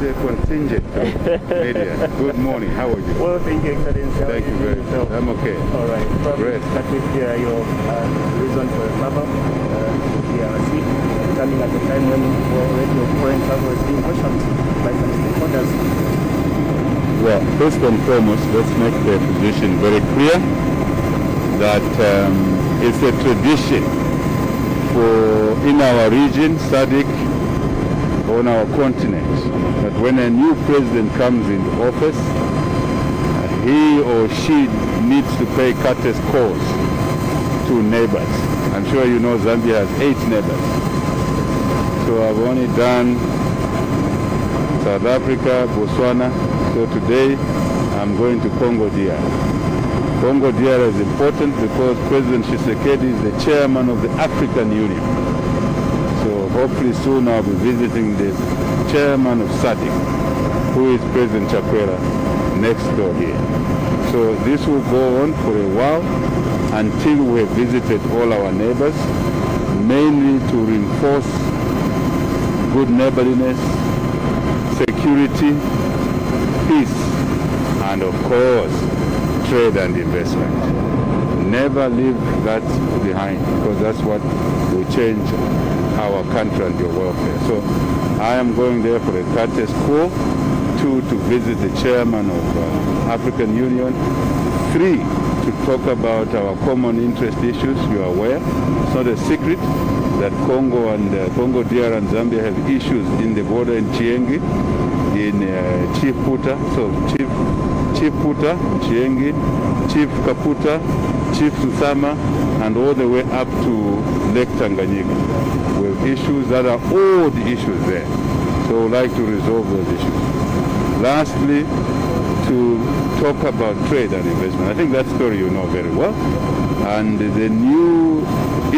media contingent of media. Good morning, how are you? Well, thank you, Excellency. Thank you very much. I'm okay. All right. Great. Start with your reason for your travel to DRC, coming at a time when already your foreign travel is being questioned by some stakeholders. Well, first and foremost, let's make the position very clear that it's a tradition for in our region, SADC, on our continent, that when a new president comes in office, he or she needs to pay courteous calls to neighbors. I'm sure you know Zambia has 8 neighbors. So I've only done South Africa, Botswana. So today I'm going to Congo DR. Congo DR is important because President Shisekedi is the chairman of the African Union. Hopefully soon I'll be visiting the chairman of SADC, who is President Chakwera, next door here. So this will go on for a while until we have visited all our neighbors, mainly to reinforce good neighborliness, security, peace, and of course, trade and investment. Never leave that behind, because that's what will change our country and your welfare. So I am going there for a courteous call. 2, to visit the chairman of African Union. 3, to talk about our common interest issues. You are aware, it's not a secret that Congo and Congo DR and Zambia have issues in the border in Chiengi, in Chief Puta. So Chief Puta, Chiengi, Chief Kaputa, Chief Susama, and all the way up to Lake Tanganyika. Issues that are old issues there. So I'd like to resolve those issues. Lastly, to talk about trade and investment. I think that story you know very well. And the new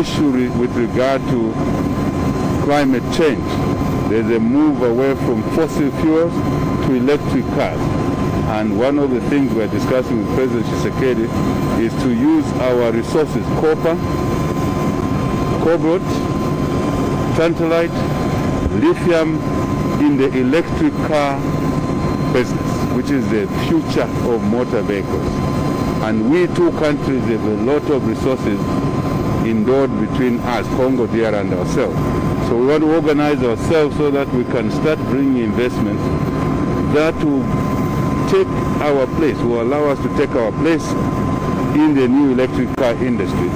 issue with regard to climate change, there's a move away from fossil fuels to electric cars. And one of the things we're discussing with President Tshisekedi is to use our resources, copper, cobalt, tantalite, lithium in the electric car business, which is the future of motor vehicles. And we two countries have a lot of resources endowed between us, Congo DR and ourselves. So we want to organize ourselves so that we can start bringing investments that will take our place, will allow us to take our place in the new electric car industry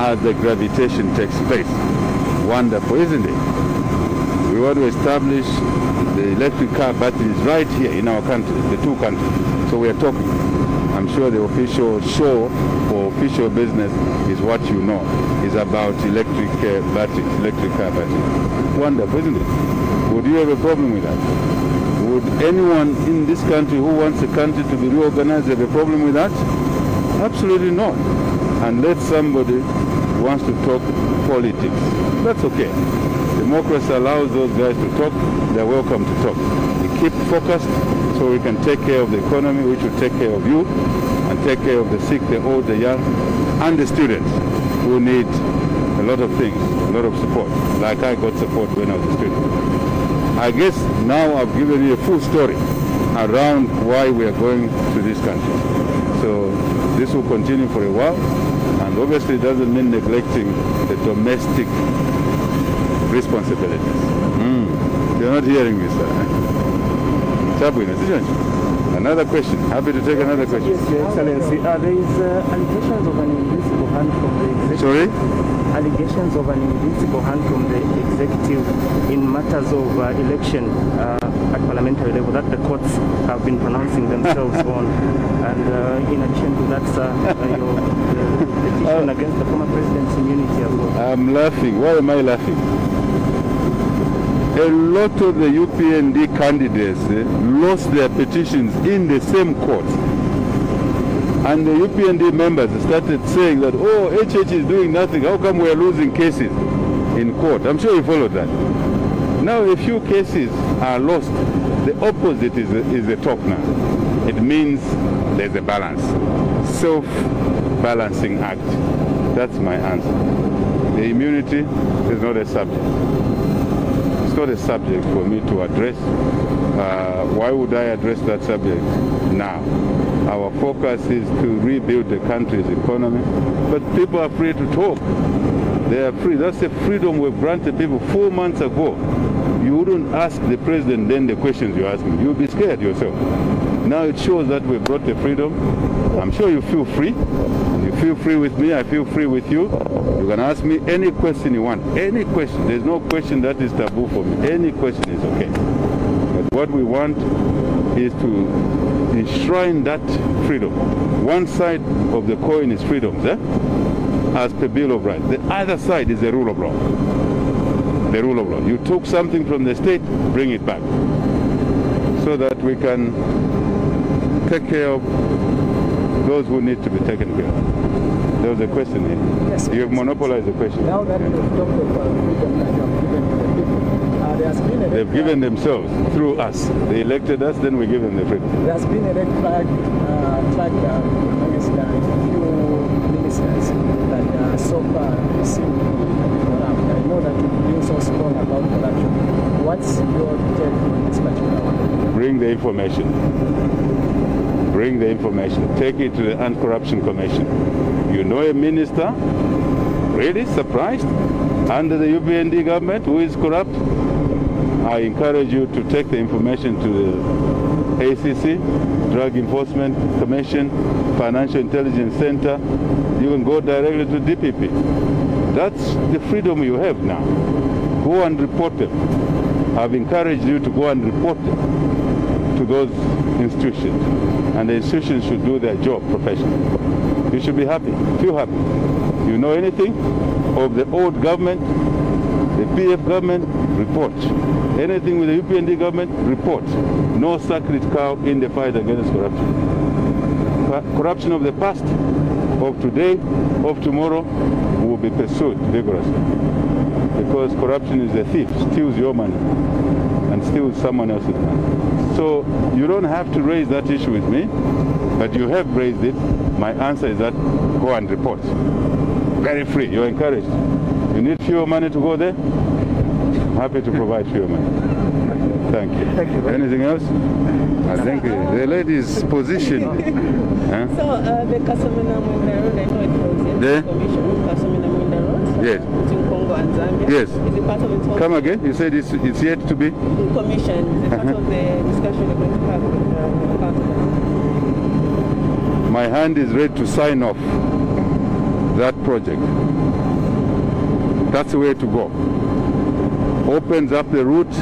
as the gravitation takes place. Wonderful, isn't it? We want to establish the electric car batteries right here in our country, the two countries. So we are talking. I'm sure the official show or official business is what you know, is about electric batteries, electric car batteries. Wonderful, isn't it? Would you have a problem with that? Would anyone in this country who wants the country to be reorganized have a problem with that? Absolutely not. Unless somebody wants to talk politics. That's okay. Democracy allows those guys to talk. They're welcome to talk. We keep focused so we can take care of the economy, which will take care of you, and take care of the sick, the old, the young, and the students who need a lot of things, a lot of support, like I got support when I was a student. I guess now I've given you a full story around why we are going to this country. So this will continue for a while, and obviously it doesn't mean neglecting the domestic responsibilities. You're not hearing me, sir. Another question. Happy to take another question. Yes, Your Excellency. There is allegations of an invisible hand from the executive. Sorry? Allegations of an invisible hand from the executive in matters of election at parliamentary level that the courts have been pronouncing themselves on. And in addition to that, sir, your petition against the former president's immunity as well. I'm laughing. Why am I laughing? A lot of the UPND candidates lost their petitions in the same court. And the UPND members started saying that, oh, HH is doing nothing, how come we are losing cases in court? I'm sure you followed that. Now a few cases are lost. The opposite is the top now. It means there's a balance. Self-balancing act. That's my answer. The immunity is not a subject. That's not a subject for me to address. Why would I address that subject now? Our focus is to rebuild the country's economy. But people are free to talk. They are free. That's the freedom we've granted people 4 months ago. You wouldn't ask the president then the questions you're asking. You'd be scared yourself. Now it shows that we've brought the freedom. I'm sure you feel free. You feel free with me, I feel free with you. You can ask me any question you want, any question. There's no question that is taboo for me. Any question is okay. But what we want is to enshrine that freedom. One side of the coin is freedoms, as per Bill of Rights. The other side is the rule of law. The rule of law. You took something from the state, bring it back. So that we can take care of those who need to be taken care of. There was a question here. Yes, you have monopolized the question. Now that we've talked about freedom that have given to the people, they've given themselves through us. They elected us, then we give them the freedom. There's been a red flag flagged against a few ministers that so far seem to be corrupt. I know that you've been so strong about corruption. What's your take on this particular one? Bring the information. Bring the information. Take it to the Anti-Corruption Commission. You know a minister, really surprised, under the UPND government who is corrupt? I encourage you to take the information to the ACC, Drug Enforcement Commission, Financial Intelligence Center. You can go directly to DPP. That's the freedom you have now. Go and report them. I've encouraged you to go and report them to those institutions. And the institutions should do their job professionally. You should be happy, feel happy. You know anything of the old government, the PF government, report. Anything with the UPND government, report. No sacred cow in the fight against corruption. Corruption of the past, of today, of tomorrow, will be pursued vigorously. Because corruption is a thief, steals your money, and steals someone else's money. So you don't have to raise that issue with me, but you have raised it. My answer is that go and report. Very free, you're encouraged. You need fewer money to go there? I'm happy to provide fewer money. Thank you. Thank you. Anything else? I think the lady's position. Huh? So the Kassumina Munda Road, I know it was in the commission, Kassumina Munda Road. Yes. And Zambia. Yes. Is it part of the talk? Come again? You said it's yet to be? In commission. Is it part of the discussion we're going to have with the partners? My hand is ready to sign off that project. That's the way to go. Opens up the route,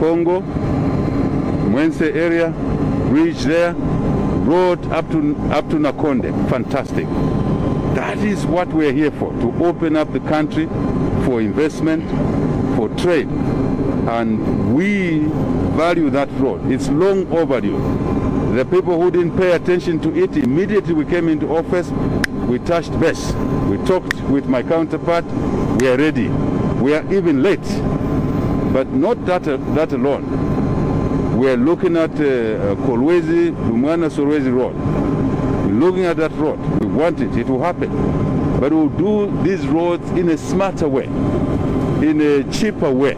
Congo, Mwense area, reach there, road up to Nakonde. Fantastic. That is what we're here for, to open up the country for investment, for trade. And we value that road. It's long overdue. The people who didn't pay attention to it, immediately we came into office, we touched base. We talked with my counterpart, we are ready. We are even late, but not that alone. We are looking at Kolwezi, Lumwana-Solwezi road. Looking at that road, we want it will happen. But we'll do these roads in a smarter way, in a cheaper way,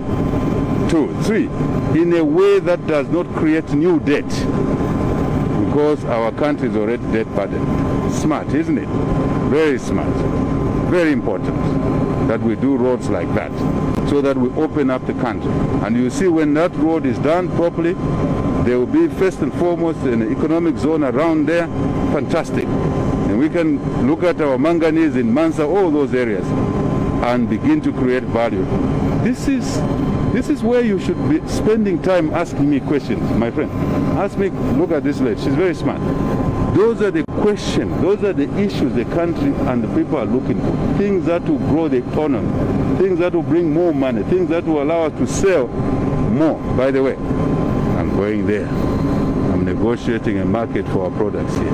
in a way that does not create new debt, because our country is already debt-burdened. Smart, isn't it? Very smart, very important that we do roads like that, so that we open up the country. And you see, when that road is done properly, there will be first and foremost an economic zone around there. Fantastic. And we can look at our manganese in Mansa, all those areas, and begin to create value. This is where you should be spending time asking me questions, my friend. Ask me, look at this lady, she's very smart. Those are the questions, those are the issues the country and the people are looking for. Things that will grow the economy, things that will bring more money, things that will allow us to sell more. By the way, I'm going there. I'm negotiating a market for our products here.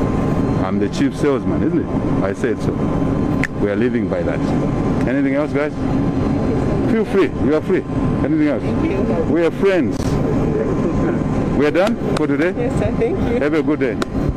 I'm the chief salesman, isn't it? I said so. We are living by that. Anything else, guys? Feel free. You are free. Anything else? We are friends. We are done for today? Yes, sir. Thank you. Have a good day.